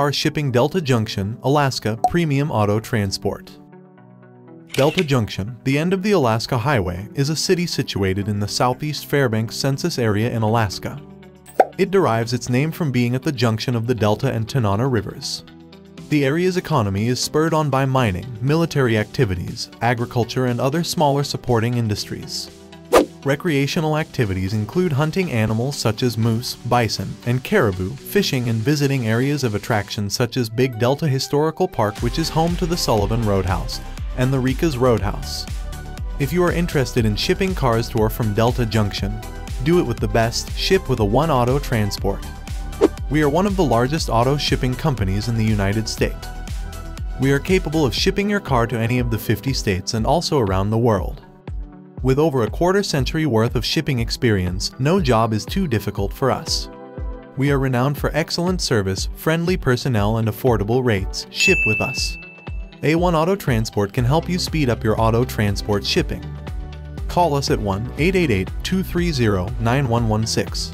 car shipping Delta Junction, Alaska Premium Auto Transport. Delta Junction, the end of the Alaska Highway, is a city situated in the Southeast Fairbanks Census Area in Alaska. It derives its name from being at the junction of the Delta and Tanana Rivers. The area's economy is spurred on by mining, military activities, agriculture, and other smaller supporting industries. Recreational activities include hunting animals such as moose, bison, and caribou, fishing, and visiting areas of attraction such as Big Delta Historical Park, which is home to the Sullivan Roadhouse, and the Rika's Roadhouse. If you are interested in shipping cars to or from Delta Junction, do it with the best Ship with A-1 Auto Transport. We are one of the largest auto shipping companies in the United States. We are capable of shipping your car to any of the 50 states and also around the world. With over a quarter century worth of shipping experience, no job is too difficult for us. We are renowned for excellent service, friendly personnel, and affordable rates. Ship with us. A-1 Auto Transport can help you speed up your auto transport shipping. Call us at 1-888-230-9116.